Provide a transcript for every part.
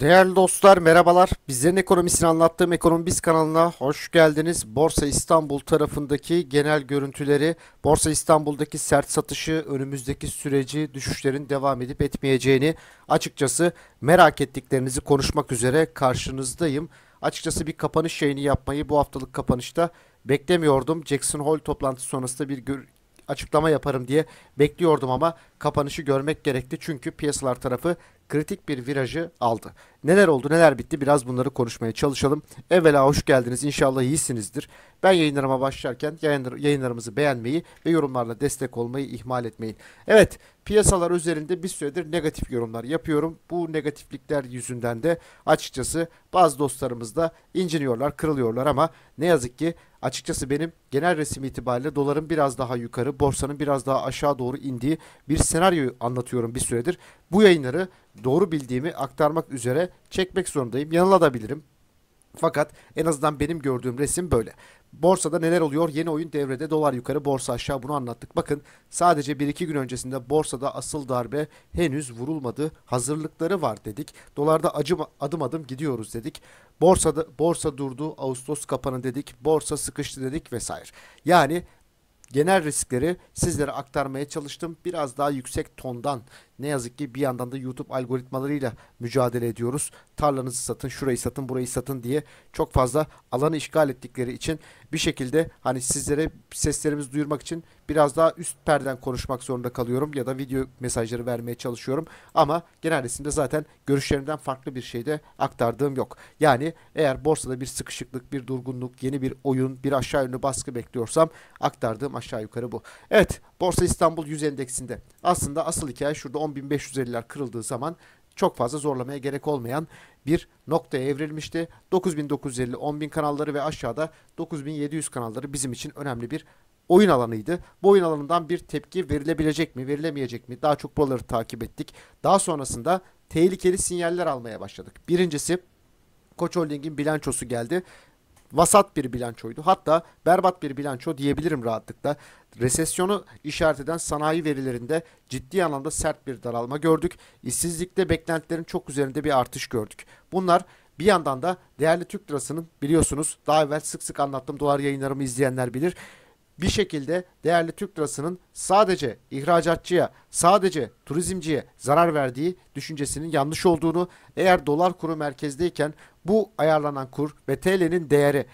Değerli dostlar merhabalar. Bizlerin ekonomisini anlattığım EKONOMİBİZ kanalına hoş geldiniz. Borsa İstanbul tarafındaki genel görüntüleri, Borsa İstanbul'daki sert satışı, önümüzdeki süreci, düşüşlerin devam edip etmeyeceğini, açıkçası merak ettiklerinizi konuşmak üzere karşınızdayım. Açıkçası bir kapanış yayını yapmayı bu haftalık kapanışta beklemiyordum. Jackson Hole toplantısı sonrasında bir açıklama yaparım diye bekliyordum ama kapanışı görmek gerekti. Çünkü piyasalar tarafı kritik bir virajı aldı. Neler oldu, neler bitti, biraz bunları konuşmaya çalışalım. Evvela hoş geldiniz. İnşallah iyisinizdir. Ben yayınlarıma başlarken yayınlarımızı beğenmeyi ve yorumlarla destek olmayı ihmal etmeyin. Evet, piyasalar üzerinde bir süredir negatif yorumlar yapıyorum. Bu negatiflikler yüzünden de açıkçası bazı dostlarımız da inciniyorlar, kırılıyorlar ama ne yazık ki açıkçası benim genel resim itibariyle doların biraz daha yukarı, borsanın biraz daha aşağı doğru indiği bir senaryoyu anlatıyorum bir süredir. Bu yayınları doğru bildiğimi aktarmak üzere çekmek zorundayım. Yanılabilirim. Fakat en azından benim gördüğüm resim böyle. Borsada neler oluyor? Yeni oyun devrede. Dolar yukarı, borsa aşağı, bunu anlattık. Bakın sadece 1-2 gün öncesinde borsada asıl darbe henüz vurulmadı. Hazırlıkları var dedik. Dolarda adım adım gidiyoruz dedik. Borsa durdu, Ağustos kapanı dedik. Borsa sıkıştı dedik vesaire. Yani genel riskleri sizlere aktarmaya çalıştım. Biraz daha yüksek tondan, ne yazık ki bir yandan da YouTube algoritmalarıyla mücadele ediyoruz. Tarlanızı satın, şurayı satın, burayı satın diye çok fazla alanı işgal ettikleri için bir şekilde hani sizlere seslerimizi duyurmak için biraz daha üst perden konuşmak zorunda kalıyorum ya da video mesajları vermeye çalışıyorum. Ama genel resimde zaten görüşlerimden farklı bir şey de aktardığım yok. Yani eğer borsada bir sıkışıklık, bir durgunluk, yeni bir oyun, bir aşağı yönlü baskı bekliyorsam aktardığım aşağı yukarı bu. Evet, Borsa İstanbul 100 endeksinde aslında asıl hikaye şurada. 10.550'ler kırıldığı zaman çok fazla zorlamaya gerek olmayan bir noktaya evrilmişti. 9.950, 10.000 kanalları ve aşağıda 9.700 kanalları bizim için önemli bir oyun alanıydı. Bu oyun alanından bir tepki verilebilecek mi, verilemeyecek mi? Daha çok buraları takip ettik. Daha sonrasında tehlikeli sinyaller almaya başladık. Birincisi, Koç Holding'in bilançosu geldi. Vasat bir bilançoydu. Hatta berbat bir bilanço diyebilirim rahatlıkla. Resesyonu işaret eden sanayi verilerinde ciddi anlamda sert bir daralma gördük. İşsizlikte beklentilerin çok üzerinde bir artış gördük. Bunlar bir yandan da değerli Türk lirasının, biliyorsunuz daha evvel sık sık anlattım, dolar yayınlarımı izleyenler bilir. Bir şekilde değerli Türk lirasının sadece ihracatçıya, sadece turizmciye zarar verdiği düşüncesinin yanlış olduğunu, eğer dolar kuru merkezdeyken bu ayarlanan kur ve TL'nin değeri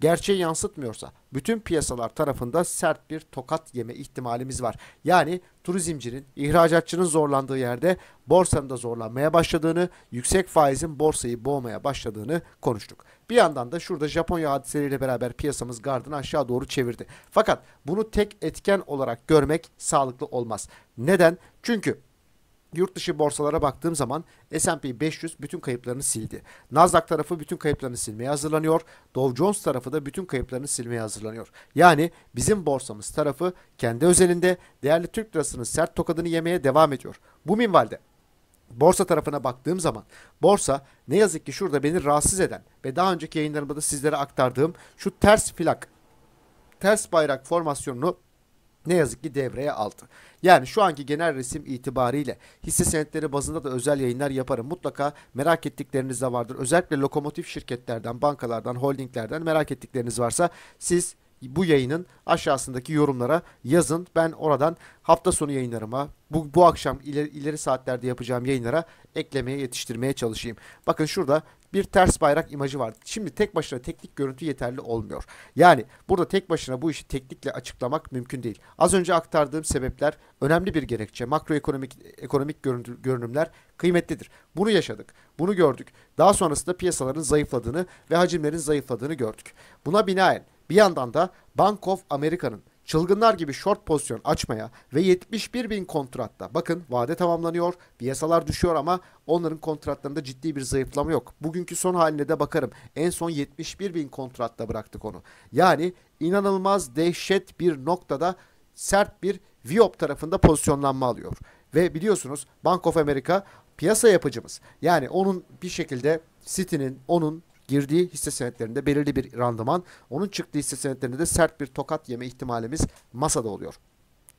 gerçeği yansıtmıyorsa bütün piyasalar tarafında sert bir tokat yeme ihtimalimiz var. Yani turizmcinin, ihracatçının zorlandığı yerde borsanın da zorlanmaya başladığını, yüksek faizin borsayı boğmaya başladığını konuştuk. Bir yandan da şurada Japonya hadiseleriyle beraber piyasamız gardını aşağı doğru çevirdi. Fakat bunu tek etken olarak görmek sağlıklı olmaz. Neden? Çünkü yurt dışı borsalara baktığım zaman S&P 500 bütün kayıplarını sildi. Nasdaq tarafı bütün kayıplarını silmeye hazırlanıyor. Dow Jones tarafı da bütün kayıplarını silmeye hazırlanıyor. Yani bizim borsamız tarafı kendi özelinde değerli Türk lirasının sert tokadını yemeye devam ediyor. Bu minvalde borsa tarafına baktığım zaman borsa ne yazık ki şurada beni rahatsız eden ve daha önceki yayınlarımda da sizlere aktardığım şu ters plak, ters bayrak formasyonunu ne yazık ki devreye aldı. Yani şu anki genel resim itibariyle hisse senetleri bazında da özel yayınlar yaparım. Mutlaka merak ettikleriniz de vardır. Özellikle lokomotif şirketlerden, bankalardan, holdinglerden merak ettikleriniz varsa siz bu yayının aşağısındaki yorumlara yazın. Ben oradan hafta sonu yayınlarıma, bu akşam ileri saatlerde yapacağım yayınlara eklemeye, yetiştirmeye çalışayım. Bakın şurada bir ters bayrak imajı var. Şimdi tek başına teknik görüntü yeterli olmuyor. Yani burada tek başına bu işi teknikle açıklamak mümkün değil. Az önce aktardığım sebepler önemli bir gerekçe. Makroekonomik görünümler kıymetlidir. Bunu yaşadık. Bunu gördük. Daha sonrasında piyasaların zayıfladığını ve hacimlerin zayıfladığını gördük. Buna binaen bir yandan da Bank of Amerika'nın çılgınlar gibi short pozisyon açmaya ve 71.000 kontratta, bakın vade tamamlanıyor, piyasalar düşüyor ama onların kontratlarında ciddi bir zayıflama yok. Bugünkü son haline de bakarım. En son 71.000 kontratta bıraktık onu. Yani inanılmaz dehşet bir noktada sert bir VIOP tarafında pozisyonlanma alıyor. Ve biliyorsunuz Bank of Amerika piyasa yapıcımız. Yani onun bir şekilde City'nin, onun girdiği hisse senetlerinde belirli bir randıman, onun çıktığı hisse senetlerinde de sert bir tokat yeme ihtimalimiz masada oluyor.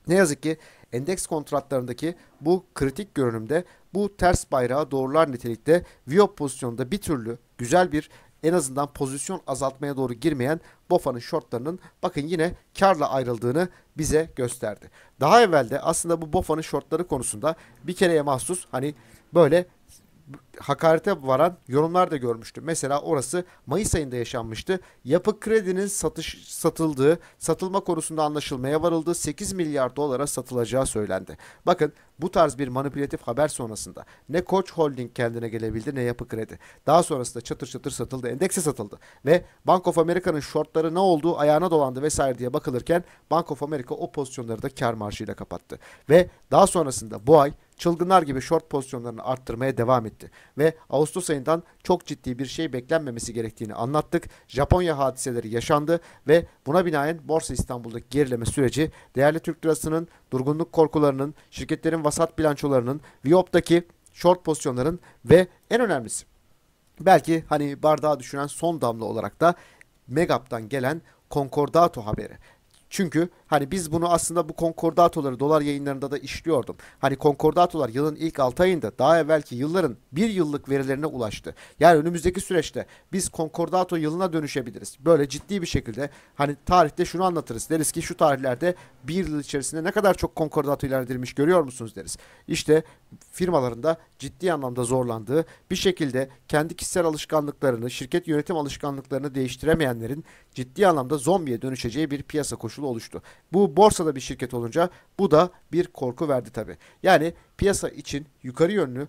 Ne yazık ki endeks kontratlarındaki bu kritik görünümde bu ters bayrağı doğrular nitelikte VIOP pozisyonunda bir türlü güzel bir en azından pozisyon azaltmaya doğru girmeyen BOFA'nın shortlarının bakın yine karla ayrıldığını bize gösterdi. Daha evvelde aslında bu BOFA'nın shortları konusunda bir kereye mahsus hani böyle hakarete varan yorumlar da görmüştüm. Mesela orası Mayıs ayında yaşanmıştı. Yapı Kredi'nin satılma konusunda anlaşılmaya varıldı. 8 milyar dolara satılacağı söylendi. Bakın bu tarz bir manipülatif haber sonrasında ne Koç Holding kendine gelebildi ne Yapı Kredi. Daha sonrasında çatır çatır satıldı. Endekse satıldı. Ve Bank of Amerika'nın shortları ne oldu? Ayağına dolandı vesaire diye bakılırken Bank of Amerika o pozisyonları da kar marjıyla kapattı. Ve daha sonrasında bu ay çılgınlar gibi short pozisyonlarını arttırmaya devam etti. Ve Ağustos ayından çok ciddi bir şey beklenmemesi gerektiğini anlattık. Japonya hadiseleri yaşandı ve buna binaen Borsa İstanbul'daki gerileme süreci değerli Türk lirasının, durgunluk korkularının, şirketlerin vasat bilançolarının, VIOP'taki short pozisyonların ve en önemlisi belki hani bardağı düşüren son damla olarak da Megap'tan gelen konkordato haberi. Çünkü hani biz bunu aslında bu konkordatoları dolar yayınlarında da işliyordum. Hani konkordatolar yılın ilk 6 ayında daha evvelki yılların 1 yıllık verilerine ulaştı. Yani önümüzdeki süreçte biz konkordato yılına dönüşebiliriz. Böyle ciddi bir şekilde hani tarihte şunu anlatırız. Deriz ki şu tarihlerde 1 yıl içerisinde ne kadar çok konkordato ilan edilmiş görüyor musunuz deriz. İşte firmalarında ciddi anlamda zorlandığı bir şekilde kendi kişisel alışkanlıklarını, şirket yönetim alışkanlıklarını değiştiremeyenlerin ciddi anlamda zombiye dönüşeceği bir piyasa koşulu oluştu. Bu borsada bir şirket olunca bu da bir korku verdi tabii. Yani piyasa için yukarı yönlü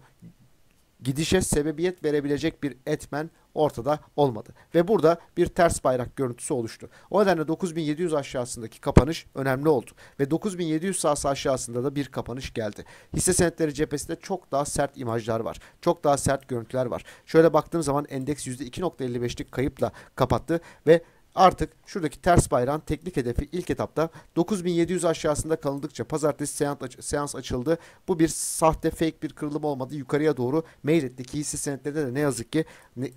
gidişe sebebiyet verebilecek bir etmen ortada olmadı. Ve burada bir ters bayrak görüntüsü oluştu. O nedenle 9700 aşağısındaki kapanış önemli oldu. Ve 9700 sahası aşağısında da bir kapanış geldi. Hisse senetleri cephesinde çok daha sert imajlar var. Çok daha sert görüntüler var. Şöyle baktığım zaman endeks %2,55'lik kayıpla kapattı ve artık şuradaki ters bayrağın teknik hedefi ilk etapta 9700 aşağısında kalındıkça pazartesi seans açıldı. Bu bir sahte fake bir kırılım olmadı. Yukarıya doğru meyletti ki hisse senetlerinde de ne yazık ki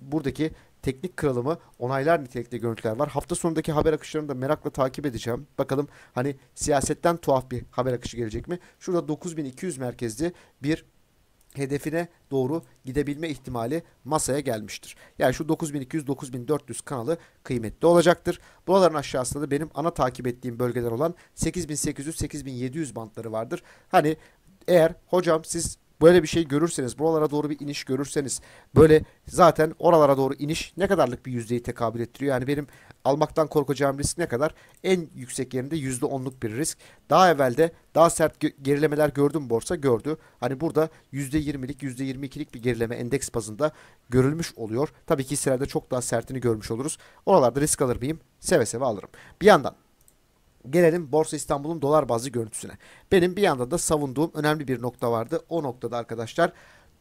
buradaki teknik kırılımı onaylar nitelikte görüntüler var. Hafta sonundaki haber akışlarını da merakla takip edeceğim. Bakalım hani siyasetten tuhaf bir haber akışı gelecek mi? Şurada 9200 merkezli bir hedefine doğru gidebilme ihtimali masaya gelmiştir. Yani şu 9200-9400 kanalı kıymetli olacaktır. Buraların aşağısında da benim ana takip ettiğim bölgeler olan 8800-8700 bantları vardır. Hani eğer hocam siz böyle bir şey görürseniz, buralara doğru bir iniş görürseniz, böyle zaten oralara doğru iniş ne kadarlık bir yüzdeyi tekabül ettiriyor? Yani benim almaktan korkacağım risk ne kadar? En yüksek yerinde %10'luk bir risk. Daha evvelde daha sert gerilemeler gördüm borsa gördü. Hani burada %20'lik, %22'lik bir gerileme endeks bazında görülmüş oluyor. Tabii ki hisselerde çok daha sertini görmüş oluruz. Oralarda risk alır mıyım? Seve seve alırım. Bir yandan gelelim Borsa İstanbul'un dolar bazlı görüntüsüne. Benim bir yandan da savunduğum önemli bir nokta vardı. O noktada arkadaşlar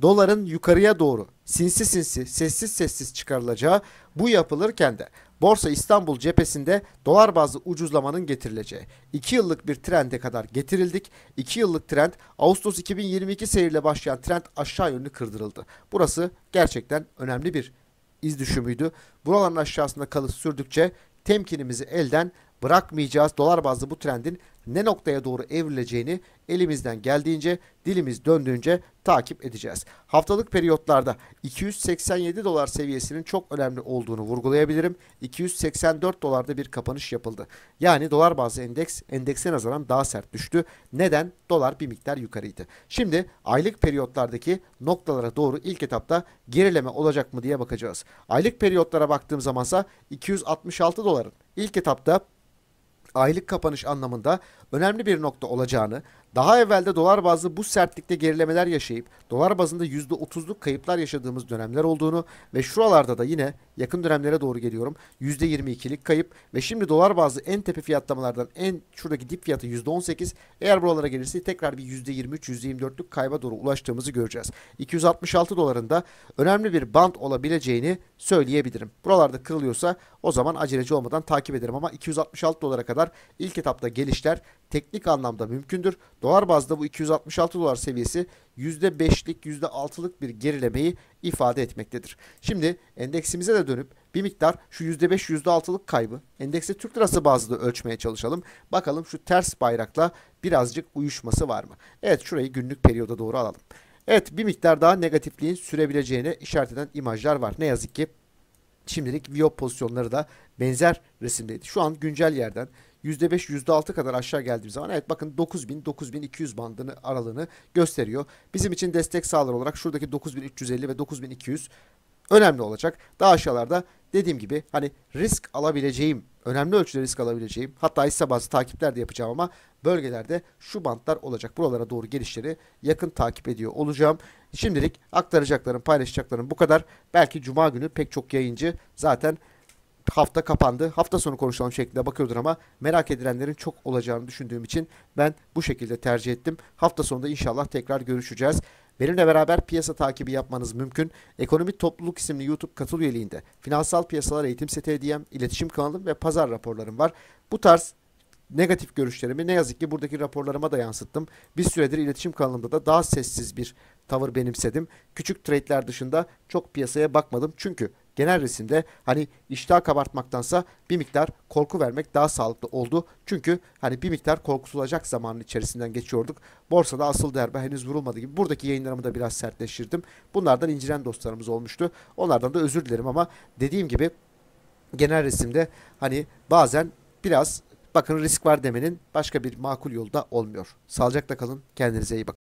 doların yukarıya doğru sinsi sinsi, sessiz sessiz çıkarılacağı, bu yapılırken de Borsa İstanbul cephesinde dolar bazlı ucuzlamanın getirileceği. 2 yıllık bir trende kadar getirildik. 2 yıllık trend Ağustos 2022 seyirle başlayan trend aşağı yönlü kırdırıldı. Burası gerçekten önemli bir iz düşümüydü. Buraların aşağısında kalıp sürdükçe temkinimizi elden bırakmayacağız. Dolar bazlı bu trendin ne noktaya doğru evrileceğini elimizden geldiğince, dilimiz döndüğünce takip edeceğiz. Haftalık periyotlarda 287 dolar seviyesinin çok önemli olduğunu vurgulayabilirim. 284 dolarda bir kapanış yapıldı. Yani dolar bazlı endeks, endekse nazaran daha sert düştü. Neden? Dolar bir miktar yukarıydı. Şimdi aylık periyotlardaki noktalara doğru ilk etapta gerileme olacak mı diye bakacağız. Aylık periyotlara baktığım zamansa 266 doların ilk etapta aylık kapanış anlamında önemli bir nokta olacağını, daha evvelde dolar bazlı bu sertlikte gerilemeler yaşayıp dolar bazında %30'luk kayıplar yaşadığımız dönemler olduğunu ve şuralarda da yine yakın dönemlere doğru geliyorum %22'lik kayıp ve şimdi dolar bazlı en tepe fiyatlamalardan en şuradaki dip fiyatı %18, eğer buralara gelirse tekrar bir %23-%24'lük kayba doğru ulaştığımızı göreceğiz. 266 dolarında önemli bir band olabileceğini söyleyebilirim. Buralarda kırılıyorsa O zaman aceleci olmadan takip ederim ama 266 dolara kadar ilk etapta gelişler teknik anlamda mümkündür. Dolar bazda bu 266 dolar seviyesi %5'lik %6'lık bir gerilemeyi ifade etmektedir. Şimdi endeksimize de dönüp bir miktar şu %5 %6'lık kaybı endekste Türk lirası bazlı ölçmeye çalışalım. Bakalım şu ters bayrakla birazcık uyuşması var mı? Evet, şurayı günlük periyoda doğru alalım. Evet, bir miktar daha negatifliğin sürebileceğine işaret eden imajlar var. Ne yazık ki şimdilik VIOP pozisyonları da benzer resimdeydi. Şu an güncel yerden %5 %6 kadar aşağı geldiğimiz zaman evet bakın 9000-9200 bandını aralığını gösteriyor. Bizim için destek sağlar olarak şuradaki 9350 ve 9200 önemli olacak. Daha aşağılarda dediğim gibi hani risk alabileceğim, önemli ölçüde risk alabileceğim, hatta hisse bazlı takipler de yapacağım ama bölgelerde şu bantlar olacak. Buralara doğru gelişleri yakın takip ediyor olacağım. Şimdilik aktaracaklarım, paylaşacaklarım bu kadar. Belki cuma günü pek çok yayıncı zaten hafta kapandı, hafta sonu konuşalım şeklinde bakıyordur ama merak edilenlerin çok olacağını düşündüğüm için ben bu şekilde tercih ettim. Hafta sonunda inşallah tekrar görüşeceğiz. Benimle beraber piyasa takibi yapmanız mümkün. Ekonomi Topluluk isimli YouTube katıl üyeliğinde finansal piyasalar eğitim seti hediyem, iletişim kanalım ve pazar raporlarım var. Bu tarz negatif görüşlerimi ne yazık ki buradaki raporlarıma da yansıttım. Bir süredir iletişim kanalımda da daha sessiz bir tavır benimsedim. Küçük trade'ler dışında çok piyasaya bakmadım çünkü genel resimde hani iştah kabartmaktansa bir miktar korku vermek daha sağlıklı oldu. Çünkü hani bir miktar korkutulacak zamanın içerisinden geçiyorduk. Borsada asıl darbe henüz vurulmadı gibi buradaki yayınlarımı da biraz sertleştirdim. Bunlardan incinen dostlarımız olmuştu. Onlardan da özür dilerim ama dediğim gibi genel resimde hani bazen biraz bakın risk var demenin başka bir makul yolu da olmuyor. Sağlıcakla kalın, kendinize iyi bakın.